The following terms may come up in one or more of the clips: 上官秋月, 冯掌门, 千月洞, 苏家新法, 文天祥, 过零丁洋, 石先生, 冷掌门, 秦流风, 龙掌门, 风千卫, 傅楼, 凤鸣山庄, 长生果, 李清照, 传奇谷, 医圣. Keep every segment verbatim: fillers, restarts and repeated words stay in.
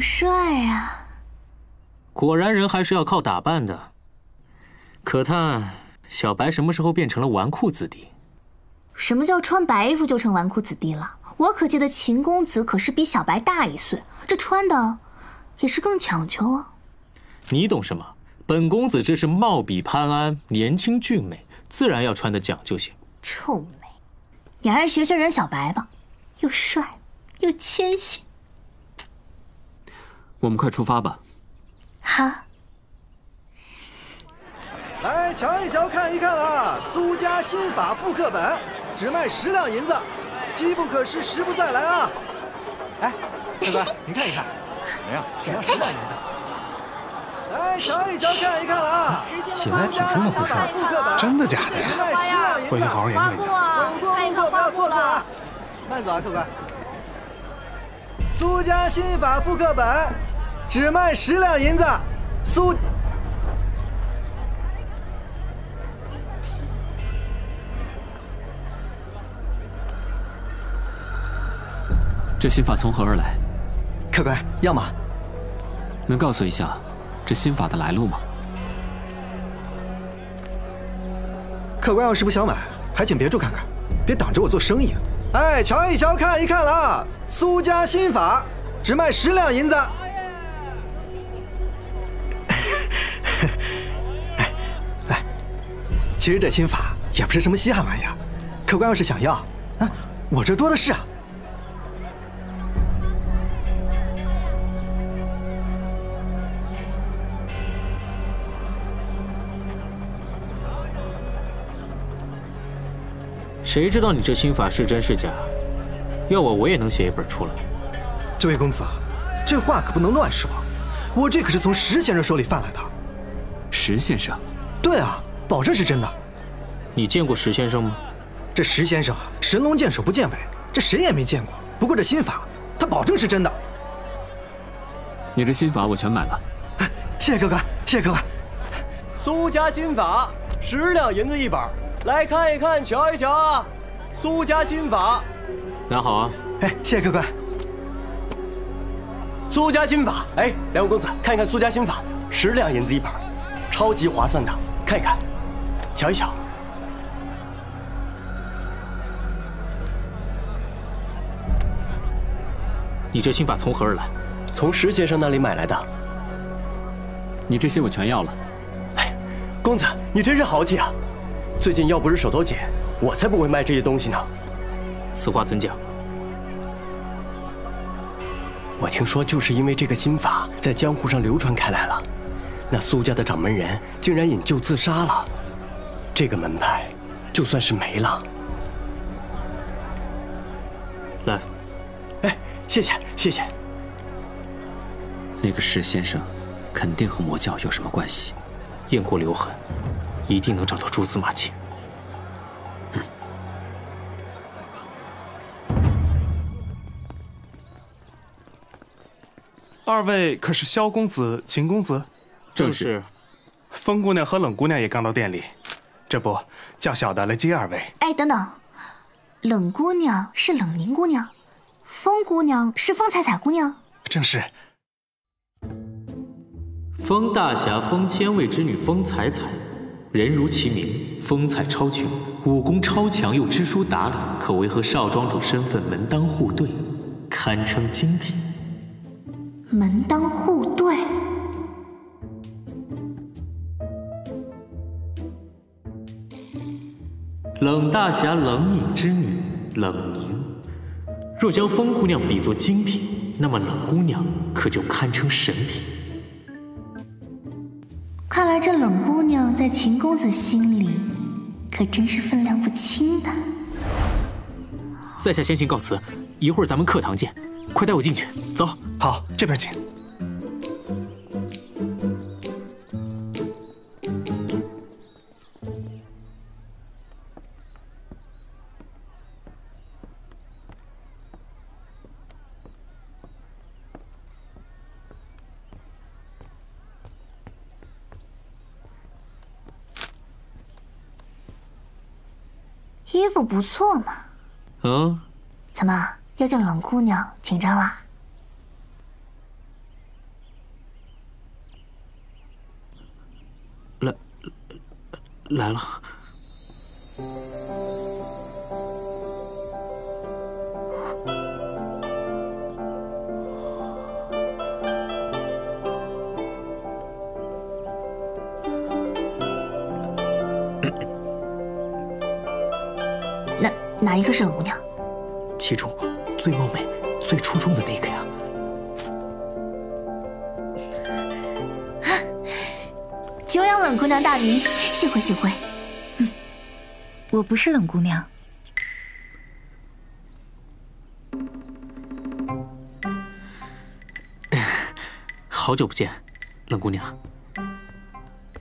帅啊！果然人还是要靠打扮的。可叹小白什么时候变成了纨绔子弟？什么叫穿白衣服就成纨绔子弟了？我可记得秦公子可是比小白大一岁，这穿的也是更讲究啊。你懂什么？本公子这是貌比潘安，年轻俊美，自然要穿的讲究些。臭美，你还是学学人小白吧，又帅又谦逊。 我们快出发吧！好，来瞧一瞧，看一看啦！苏家新法副课本，只卖十两银子，机不可失，时不再来啊！哎，大哥，您看一看，怎么样？只要十两银子。来瞧一瞧，看一看啦！写的挺这么回事儿，真的假的呀？回去好好研究一下。看一看花布了，慢走啊，各位。苏家新法副课本。 只卖十两银子，苏。这新法从何而来？客官，要吗？能告诉一下这新法的来路吗？客官要是不想买，还请别处看看，别挡着我做生意啊！哎，瞧一瞧，看一看啦！苏家新法只卖十两银子。 其实这新法也不是什么稀罕玩意儿，客官要是想要，啊，我这多的是啊。谁知道你这新法是真是假？要我我也能写一本出来。这位公子，这话可不能乱说，我这可是从石先生手里贩来的。石先生？对啊。 保证是真的。你见过石先生吗？这石先生啊，神龙见首不见尾，这谁也没见过。不过这新法，他保证是真的。你这新法我全买了，谢谢客官，谢谢客官。苏家新法，十两银子一本，来看一看，瞧一瞧啊。苏家新法，拿好啊。哎，谢谢客官。苏家新法，哎，梁公子，看一看苏家新法，十两银子一本，超级划算的，看一看。 瞧一瞧，你这新法从何而来？从石先生那里买来的。你这些我全要了。哎，公子，你真是豪气啊！最近要不是手头紧，我才不会卖这些东西呢。此话怎讲？我听说，就是因为这个新法在江湖上流传开来了，那苏家的掌门人竟然引咎自杀了。 这个门派就算是没了。来，哎，谢谢谢谢。那个石先生肯定和魔教有什么关系，雁过留痕，一定能找到蛛丝马迹。嗯、二位可是萧公子、秦公子？正是。风姑娘和冷姑娘也刚到店里。 这不，叫小的来接二位。哎，等等，冷姑娘是冷凝姑娘，风姑娘是风采采姑娘。正是。风大侠风千位之女风采采，人如其名，风采超群，武功超强又知书达理，可谓和少庄主身份门当户对，堪称精品。门当户对。 冷大侠冷饮之女冷凝，若将风姑娘比作精品，那么冷姑娘可就堪称神品。看来这冷姑娘在秦公子心里可真是分量不轻的。在下先行告辞，一会儿咱们课堂见，快带我进去，走。好，这边请。 衣服不错嘛，嗯，怎么要见冷姑娘紧张啦？来了。哪哪一个是冷姑娘？其中最貌美、最出众的那个呀。 久仰冷姑娘大名，幸会幸会。嗯，我不是冷姑娘。好久不见，冷姑娘。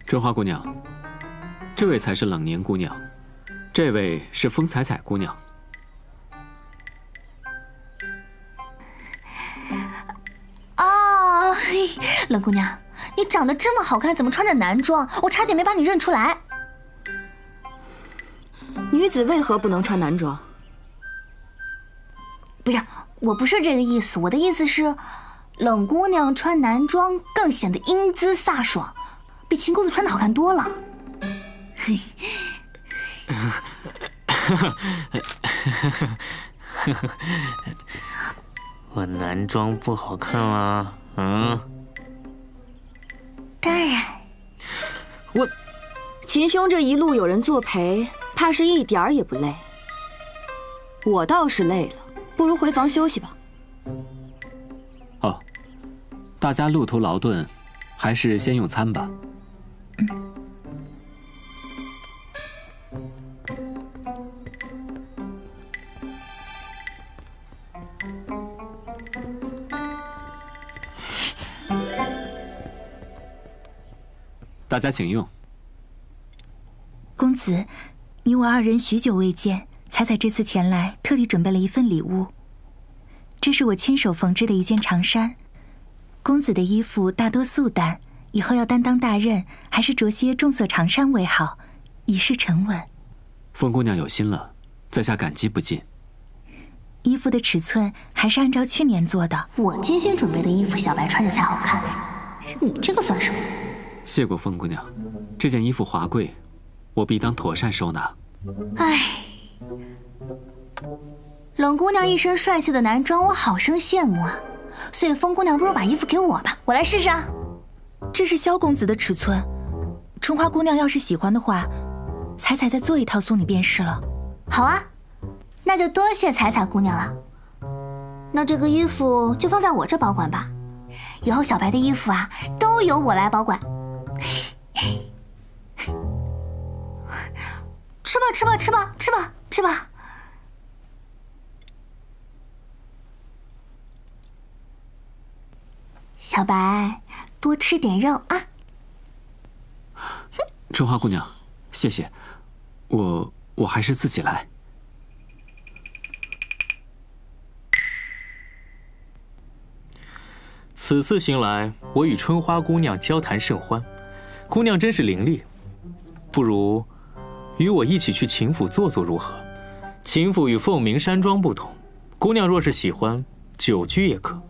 春花姑娘，这位才是冷年姑娘，这位是风采采姑娘。哦，冷姑娘。 你长得这么好看，怎么穿着男装？我差点没把你认出来。女子为何不能穿男装？不是，我不是这个意思。我的意思是，冷姑娘穿男装更显得英姿飒爽，比秦公子穿的好看多了。嘿，我男装不好看吗？嗯。 当然，我秦兄这一路有人作陪，怕是一点儿也不累。我倒是累了，不如回房休息吧。哦，大家路途劳顿，还是先用餐吧。嗯。大家请用。公子，你我二人许久未见，采采这次前来，特地准备了一份礼物。这是我亲手缝制的一件长衫。公子的衣服大多素淡，以后要担当大任，还是着些重色长衫为好，以示沉稳。凤姑娘有心了，在下感激不尽。衣服的尺寸还是按照去年做的。我精心准备的衣服，小白穿着才好看。你这个算什么？ 谢过凤姑娘，这件衣服华贵，我必当妥善收纳。唉，冷姑娘一身帅气的男装，我好生羡慕啊。所以风姑娘，不如把衣服给我吧，我来试试啊。这是萧公子的尺寸，春花姑娘要是喜欢的话，采采再做一套送你便是了。好啊，那就多谢采采姑娘了。那这个衣服就放在我这保管吧，以后小白的衣服啊，都由我来保管。 吃吧，吃吧，吃吧，吃吧，吃吧。小白，多吃点肉啊！春花姑娘，谢谢，我我还是自己来。此次行来，我与春花姑娘交谈甚欢。 姑娘真是伶俐，不如与我一起去秦府坐坐如何？秦府与凤鸣山庄不同，姑娘若是喜欢，久居也可。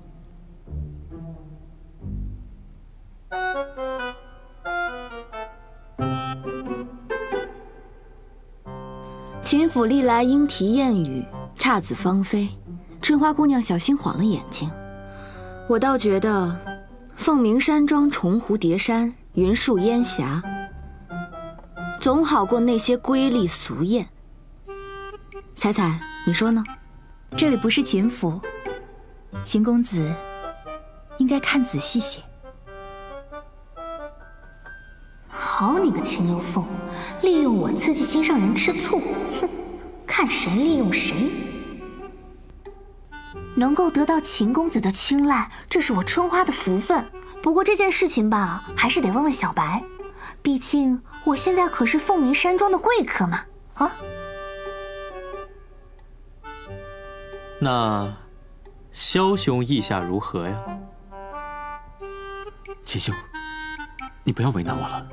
秦府历来莺啼燕语，姹紫芳菲，春花姑娘小心晃了眼睛。我倒觉得，凤鸣山庄重湖叠山。 云树烟霞，总好过那些瑰丽俗艳。采采，你说呢？这里不是秦府，秦公子应该看仔细些。好你个秦刘凤，利用我刺激心上人吃醋，哼，看谁利用谁。能够得到秦公子的青睐，这是我春花的福分。 不过这件事情吧，还是得问问小白，毕竟我现在可是凤鸣山庄的贵客嘛。啊，那萧兄意下如何呀？秦兄，你不要为难我了。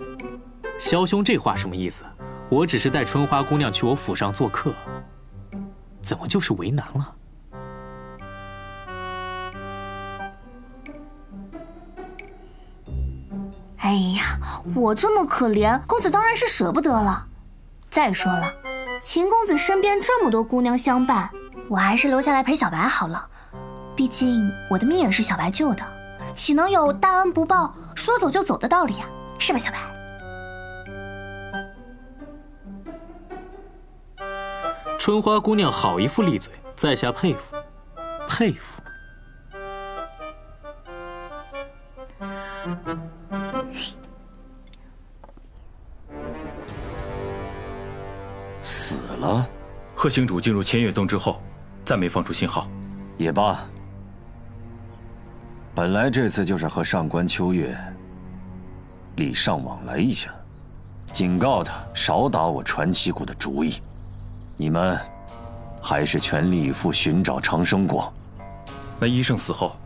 萧兄这话什么意思？我只是带春花姑娘去我府上做客，怎么就是为难了？哎呀，我这么可怜，公子当然是舍不得了。再说了，秦公子身边这么多姑娘相伴，我还是留下来陪小白好了。毕竟我的命也是小白救的，岂能有大恩不报、说走就走的道理呀？是吧，小白？ 春花姑娘好一副利嘴，在下佩服，佩服。死了？贺星主进入千月洞之后，再没放出信号。也罢，本来这次就是和上官秋月礼尚往来一下，警告他少打我传奇谷的主意。 你们还是全力以赴寻找长生果。那医圣死后，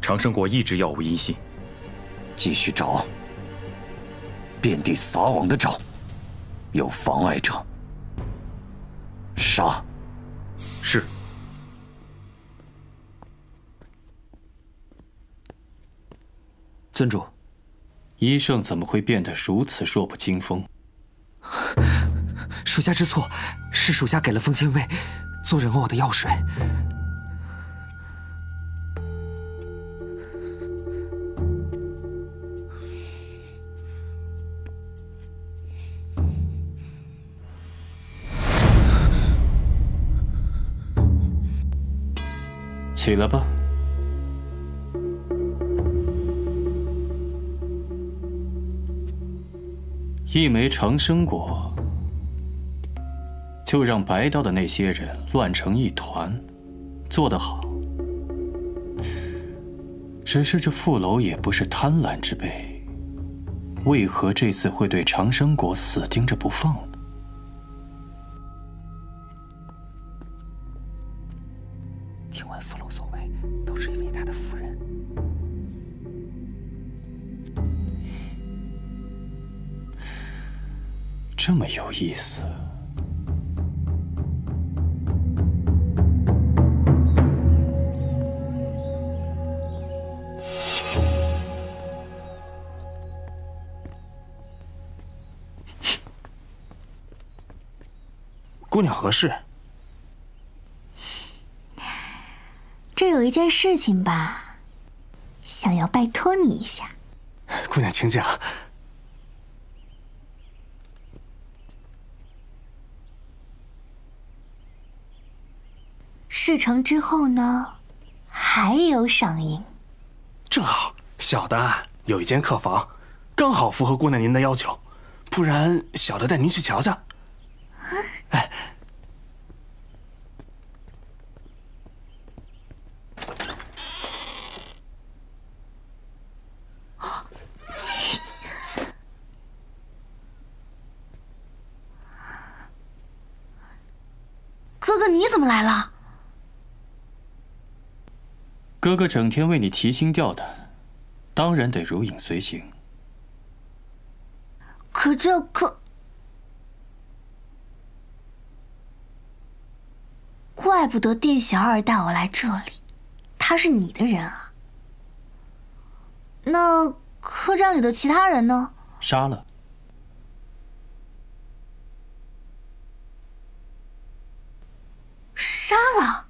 长生果一直杳无音信。继续找，遍地撒网的找，有妨碍者，杀。是。尊主，医圣怎么会变得如此弱不禁风？属下知错，是属下给了风千卫做人偶的药水。起来吧。 一枚长生果，就让白道的那些人乱成一团，做得好。只是这傅楼也不是贪婪之辈，为何这次会对长生果死盯着不放呢？听闻傅楼所为，都是因为他的夫人。 这么有意思。姑娘何事？这有一件事情吧，想要拜托你一下。姑娘，请讲。 事成之后呢，还有赏银。正好，小的有一间客房，刚好符合姑娘您的要求，不然小的带您去瞧瞧。哎，哥哥，你怎么来了？ 哥哥整天为你提心吊胆，当然得如影随形。可这可……怪不得店小二带我来这里，他是你的人啊。那客栈里的其他人呢？杀了。杀了。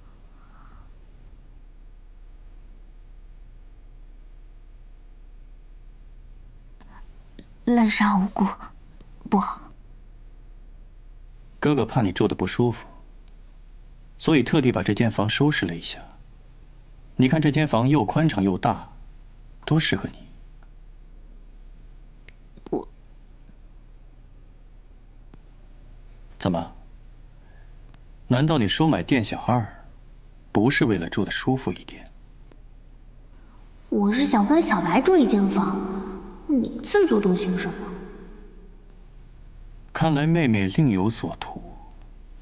滥杀无辜，不好。哥哥怕你住的不舒服，所以特地把这间房收拾了一下。你看这间房又宽敞又大，多适合你。我怎么？难道你收买店小二，不是为了住的舒服一点？我是想跟小白住一间房。 你自作多情什么？看来妹妹另有所图。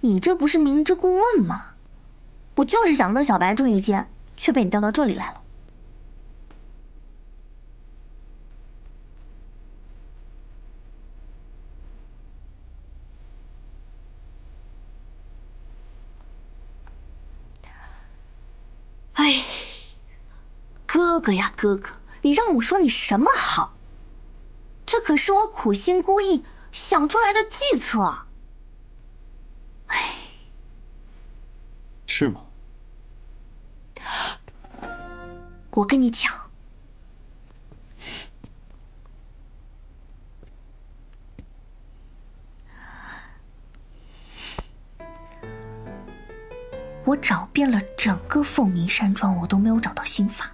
你这不是明知故问吗？我就是想跟小白住一间，却被你调到这里来了。哎，哥哥呀哥哥，你让我说你什么好？这可是我苦心孤诣想出来的计策。哎，是吗？我跟你讲，我找遍了整个凤鸣山庄，我都没有找到心法。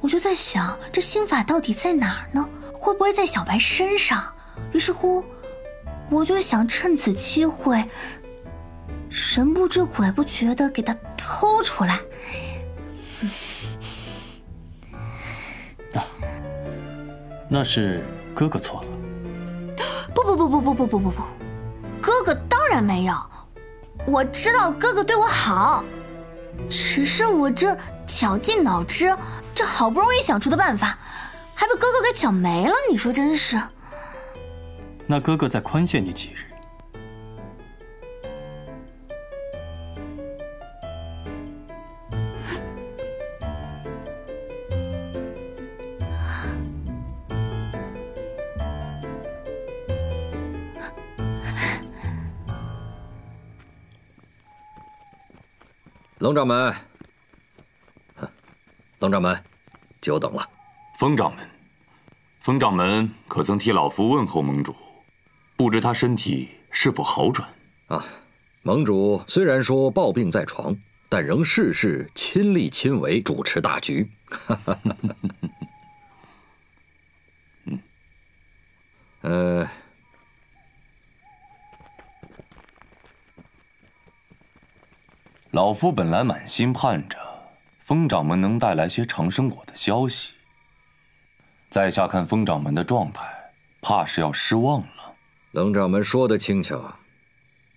我就在想，这心法到底在哪儿呢？会不会在小白身上？于是乎，我就想趁此机会，神不知鬼不觉的给他偷出来。啊，那是哥哥错了。不不不不不不不不不，哥哥当然没有。我知道哥哥对我好，只是我这绞尽脑汁。 这好不容易想出的办法，还被哥哥给搅没了，你说真是？那哥哥再宽限你几日？龙掌门。 冯掌门，久等了。冯掌门，冯掌门可曾替老夫问候盟主？不知他身体是否好转？啊，盟主虽然说抱病在床，但仍事事亲力亲为，主持大局。嗯，呃，老夫本来满心盼着 封掌门能带来些长生果的消息，在下看封掌门的状态，怕是要失望了。冷掌门说得轻巧，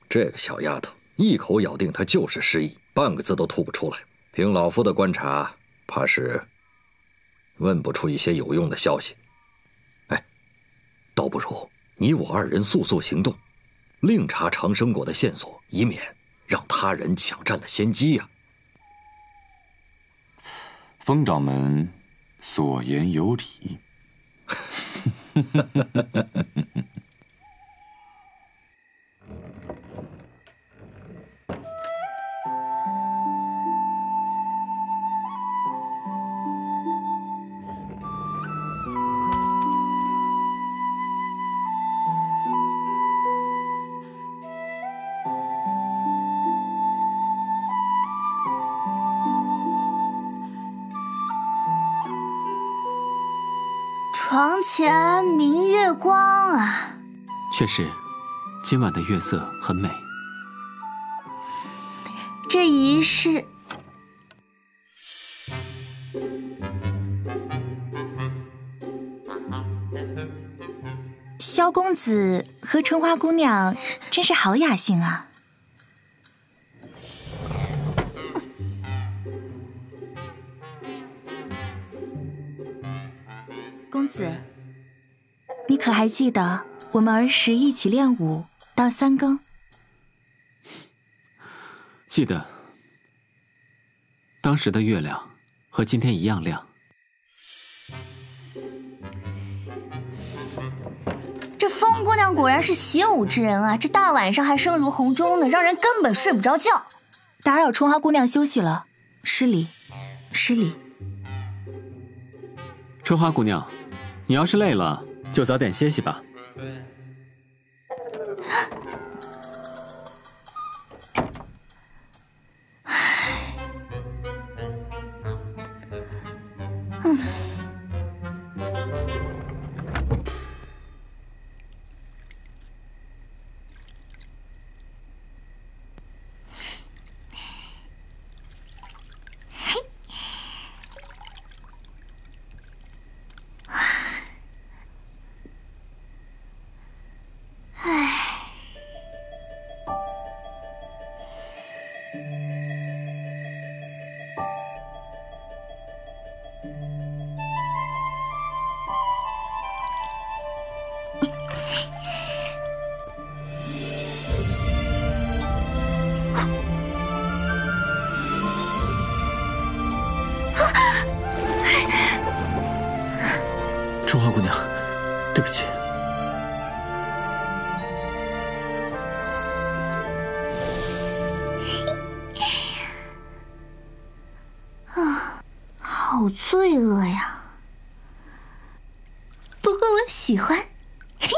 这个小丫头一口咬定她就是失忆，半个字都吐不出来。凭老夫的观察，怕是问不出一些有用的消息。哎，倒不如你我二人速速行动，另查长生果的线索，以免让他人抢占了先机呀、啊。 封掌门所言有理。床前明月光啊，确实，今晚的月色很美。这一世，萧公子和春花姑娘真是好雅兴啊。 公子，你可还记得我们儿时一起练武到三更？记得，当时的月亮和今天一样亮。这风姑娘果然是习武之人啊！这大晚上还声如洪钟呢，让人根本睡不着觉。打扰春花姑娘休息了，失礼，失礼。春花姑娘。 你要是累了，就早点歇息吧。嗯，嘿。 春花姑娘，对不起。好罪恶呀！不过我喜欢。嘿，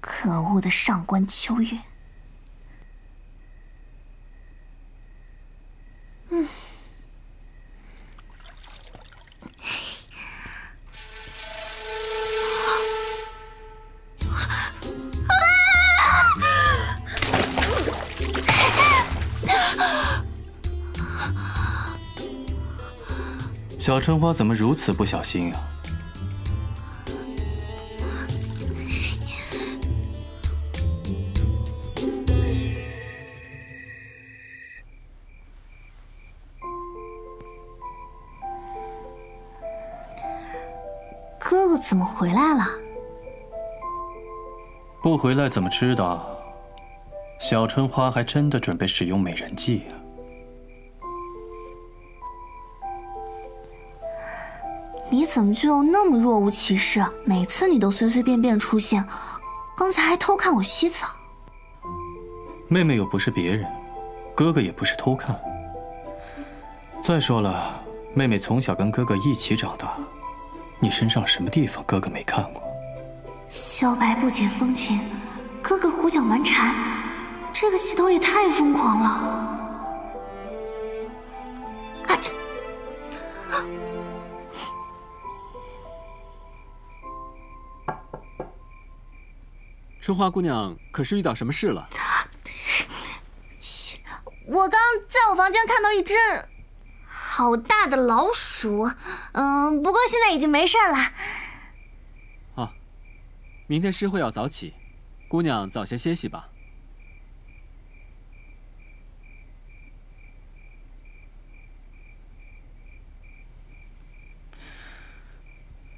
可恶的上官秋月。嗯。 小春花怎么如此不小心呀？哥哥怎么回来了？不回来怎么知道？小春花还真的准备使用美人计呀。 你怎么就那么若无其事？每次你都随随便便出现，刚才还偷看我洗澡。妹妹又不是别人，哥哥也不是偷看。再说了，妹妹从小跟哥哥一起长大，你身上什么地方哥哥没看过？小白不解风情，哥哥胡搅蛮缠，这个系统也太疯狂了。 春花姑娘，可是遇到什么事了？我刚在我房间看到一只好大的老鼠，嗯，不过现在已经没事了。啊，明天诗会要早起，姑娘早些歇息吧。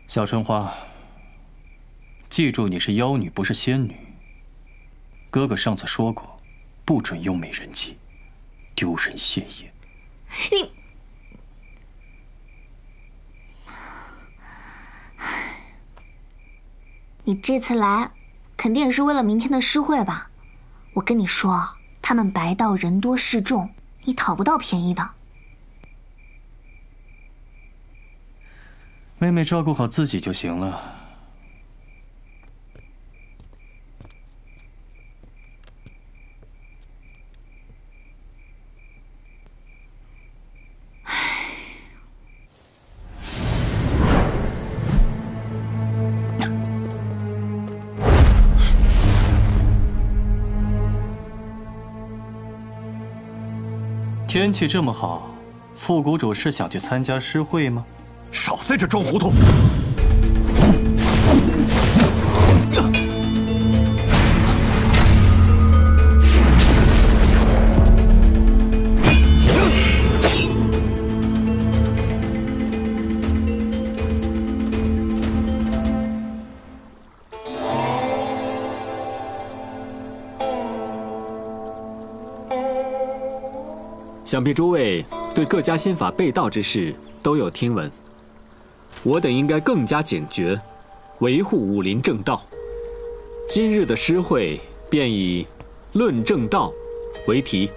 小春花。 记住，你是妖女，不是仙女。哥哥上次说过，不准用美人计，丢人现眼。你，你这次来，肯定也是为了明天的诗会吧？我跟你说，他们白道人多势众，你讨不到便宜的。妹妹照顾好自己就行了。 天气这么好，副谷主是想去参加诗会吗？少在这装糊涂！想必诸位对各家仙法被盗之事都有听闻，我等应该更加警觉，维护武林正道。今日的诗会便以“论正道”为题。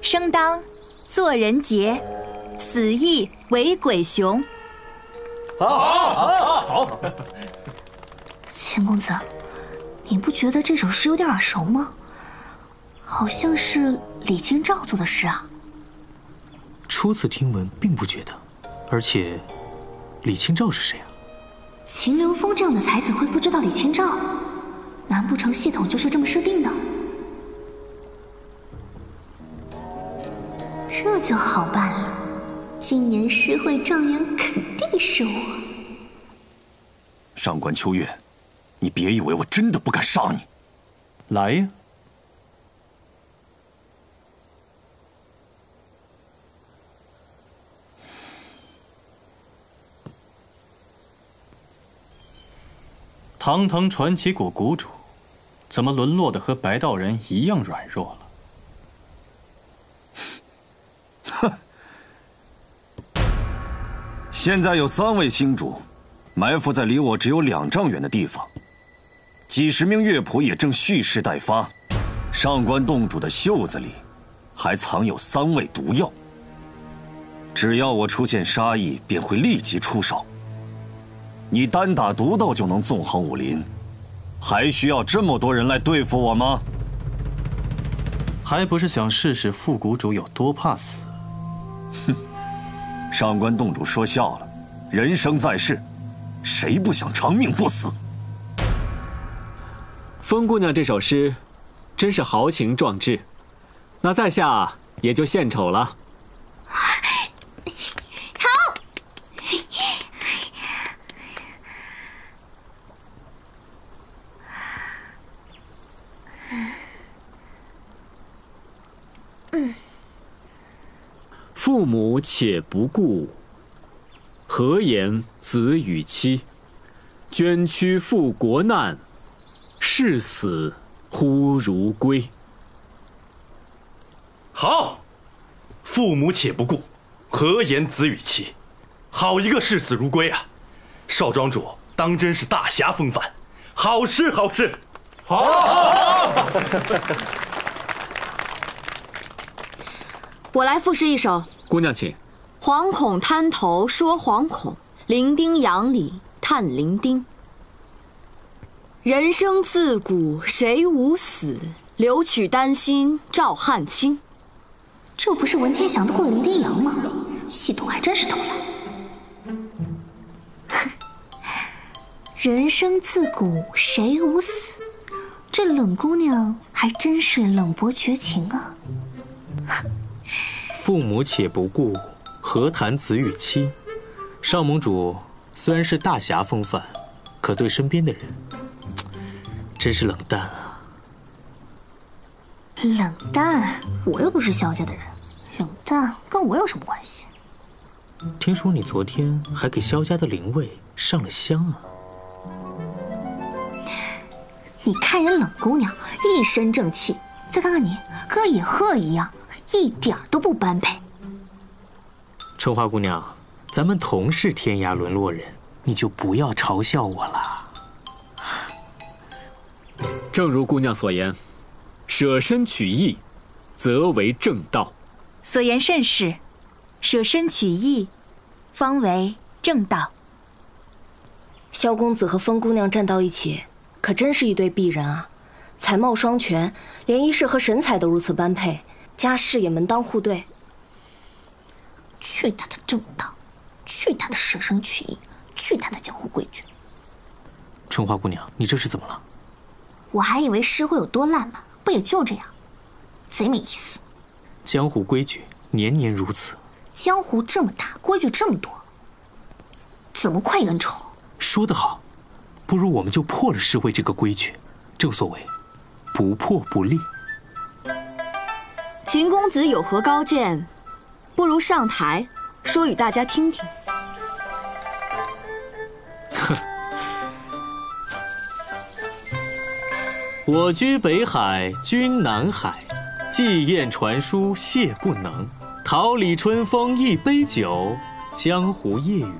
生当作人杰，死亦为鬼雄。 好，好，好，好！秦公子，你不觉得这首诗有点耳熟吗？好像是李清照做的诗啊。初次听闻，并不觉得。而且，李清照是谁啊？秦流风这样的才子会不知道李清照？难不成系统就是这么设定的？这就好办了。 今年诗会状元肯定是我。上官秋月，你别以为我真的不敢杀你。来呀！堂堂传奇谷谷主，怎么沦落的和白道人一样软弱了？ 现在有三位星主，埋伏在离我只有两丈远的地方。几十名乐仆也正蓄势待发，上官洞主的袖子里还藏有三味毒药。只要我出现杀意，便会立即出手。你单打独斗就能纵横武林，还需要这么多人来对付我吗？ 还不是想试试副谷主有多怕死。哼，上官洞主说笑了，人生在世，谁不想长命不死？风姑娘这首诗，真是豪情壮志，那在下也就献丑了。好，父母且不顾，何言子与妻？捐躯赴国难，视死忽如归。好，父母且不顾，何言子与妻？好一个视死如归啊！少庄主当真是大侠风范，好诗好诗，好。好好好我来赋诗一首，姑娘请。惶恐滩头说惶恐，零丁洋里叹零丁。人生自古谁无死，留取丹心照汗青。这不是文天祥的《过零丁洋》吗？系统还真是偷懒。人生自古谁无死，这冷姑娘还真是冷薄绝情啊。父母且不顾，何谈子与妻？上盟主虽然是大侠风范，可对身边的人，真是冷淡啊！冷淡？我又不是萧家的人，冷淡跟我有什么关系？听说你昨天还给萧家的灵位上了香啊！你看人冷姑娘一身正气，再看看你，跟个野鹤一样。 一点都不般配，春花姑娘，咱们同是天涯沦落人，你就不要嘲笑我了。正如姑娘所言，舍身取义，则为正道。所言甚是，舍身取义，方为正道。萧公子和风姑娘站到一起，可真是一对璧人啊！才貌双全，连衣饰和神采都如此般配。 家世也门当户对。去他的正道，去他的舍生取义，去他的江湖规矩。春花姑娘，你这是怎么了？我还以为诗会有多烂嘛，不也就这样，贼没意思。江湖规矩年年如此。江湖这么大，规矩这么多，怎么快恩仇？说得好，不如我们就破了诗会这个规矩。正所谓，不破不立。 秦公子有何高见？不如上台说与大家听听。哼，我居北海，君南海。寄雁传书谢不能，桃李春风一杯酒。江湖夜雨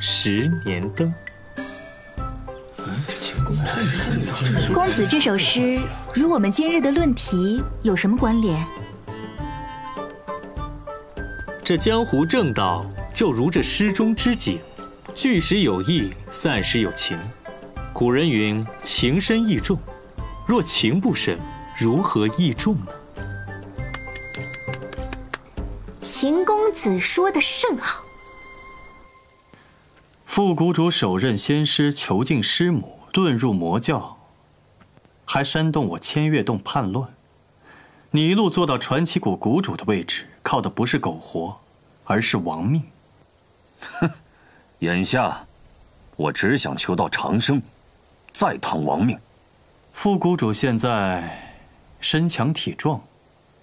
十年灯。嗯 公子这首诗与我们今日的论题有什么关联？这江湖正道就如这诗中之景，聚时有意，散时有情。古人云：“情深意重。”若情不深，如何意重呢？秦公子说的甚好。副谷主首任仙师囚禁师母，遁入魔教。 还煽动我千月洞叛乱，你一路做到传奇谷谷主的位置，靠的不是苟活，而是亡命。哼，眼下我只想求到长生，再趟亡命。副谷主现在身强体壮，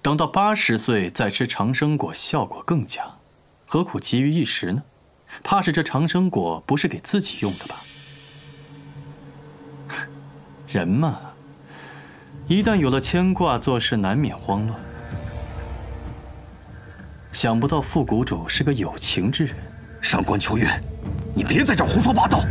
等到八十岁再吃长生果，效果更佳，何苦急于一时呢？怕是这长生果不是给自己用的吧？人嘛。 一旦有了牵挂，做事难免慌乱。想不到副谷主是个有情之人。上官秋月，你别在这胡说八道！